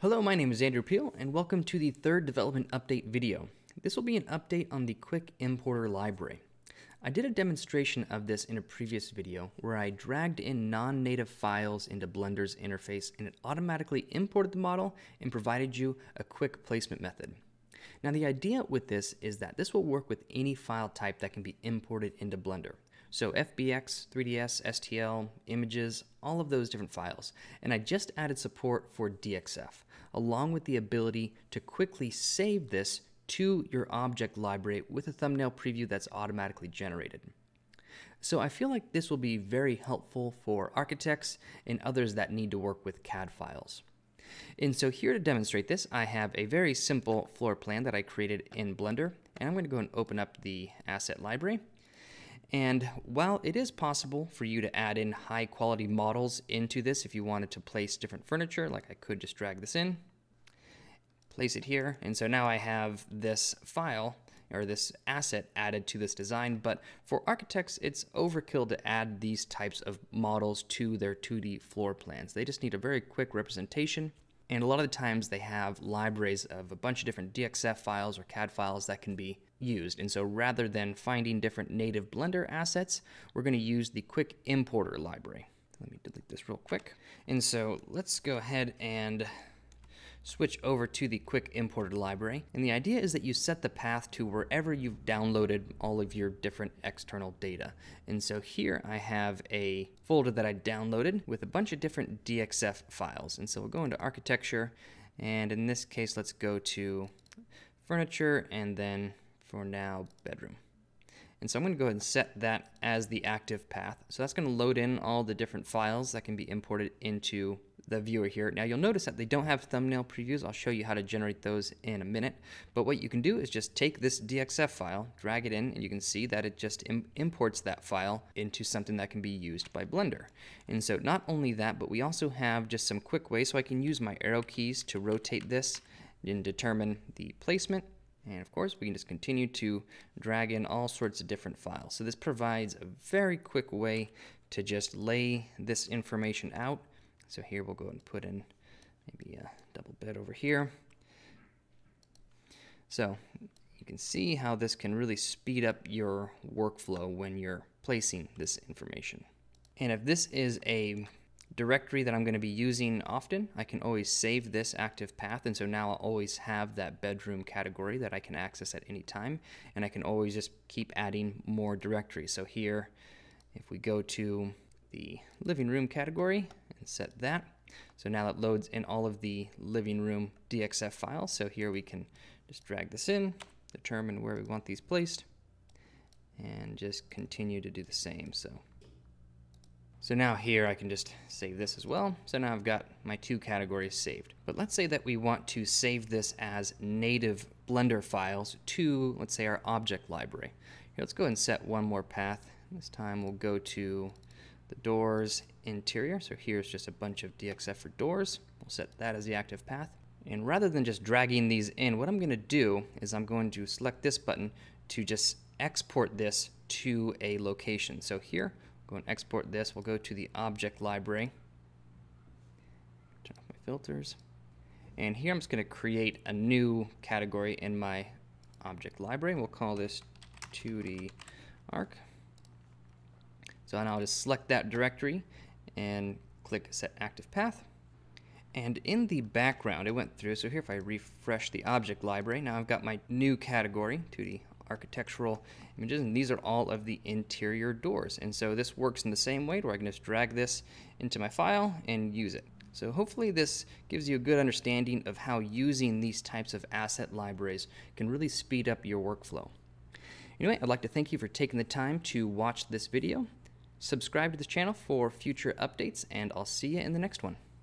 Hello, my name is Andrew Peel, and welcome to the third development update video. This will be an update on the Quick Importer library. I did a demonstration of this in a previous video where I dragged in non-native files into Blender's interface and it automatically imported the model and provided you a quick placement method. Now the idea with this is that this will work with any file type that can be imported into Blender. So FBX, 3DS, STL, images, all of those different files. And I just added support for DXF, along with the ability to quickly save this to your object library with a thumbnail preview that's automatically generated. So I feel like this will be very helpful for architects and others that need to work with CAD files. And so here to demonstrate this, I have a very simple floor plan that I created in Blender, and I'm going to go and open up the asset library. And while it is possible for you to add in high quality models into this, if you wanted to place different furniture, like I could just drag this in, place it here. And so now I have this file or this asset added to this design. But for architects, it's overkill to add these types of models to their 2D floor plans. They just need a very quick representation. And a lot of the times they have libraries of a bunch of different DXF files or CAD files that can be used. And so rather than finding different native Blender assets, we're going to use the Quick Importer library. Let me delete this real quick. And so let's go ahead and switch over to the Quick Importer library. And the idea is that you set the path to wherever you've downloaded all of your different external data. And so here I have a folder that I downloaded with a bunch of different DXF files. And so we'll go into architecture. And in this case, let's go to furniture and then for now bedroom. And so I'm going to go ahead and set that as the active path. So that's going to load in all the different files that can be imported into the viewer here. Now you'll notice that they don't have thumbnail previews. I'll show you how to generate those in a minute. But what you can do is just take this DXF file, drag it in, and you can see that it just imports that file into something that can be used by Blender. And so not only that, but we also have just some quick ways. So I can use my arrow keys to rotate this and determine the placement. And of course, we can just continue to drag in all sorts of different files. So this provides a very quick way to just lay this information out. So here we'll go and put in maybe a double bed over here. So you can see how this can really speed up your workflow when you're placing this information. And if this is a directory that I'm going to be using often, I can always save this active path. And so now I'll always have that bedroom category that I can access at any time. And I can always just keep adding more directories. So here, if we go to the living room category and set that. So now that loads in all of the living room DXF files. So here we can just drag this in, determine where we want these placed, and just continue to do the same. So now here I can just save this as well. So now I've got my two categories saved. But let's say that we want to save this as native Blender files to, let's say, our object library. Here, let's go ahead and set one more path. This time we'll go to the doors interior. So here's just a bunch of DXF for doors. We'll set that as the active path. And rather than just dragging these in, what I'm going to do is I'm going to select this button to just export this to a location. So here, go and export this. We'll go to the object library. Turn off my filters. And here I'm just going to create a new category in my object library. We'll call this 2D Arc. So now I'll just select that directory and click Set Active Path. And in the background, it went through. So here, if I refresh the object library, now I've got my new category, 2D architectural images, and these are all of the interior doors. And so this works in the same way where I can just drag this into my file and use it. So hopefully this gives you a good understanding of how using these types of asset libraries can really speed up your workflow. Anyway, I'd like to thank you for taking the time to watch this video. Subscribe to this channel for future updates, and I'll see you in the next one.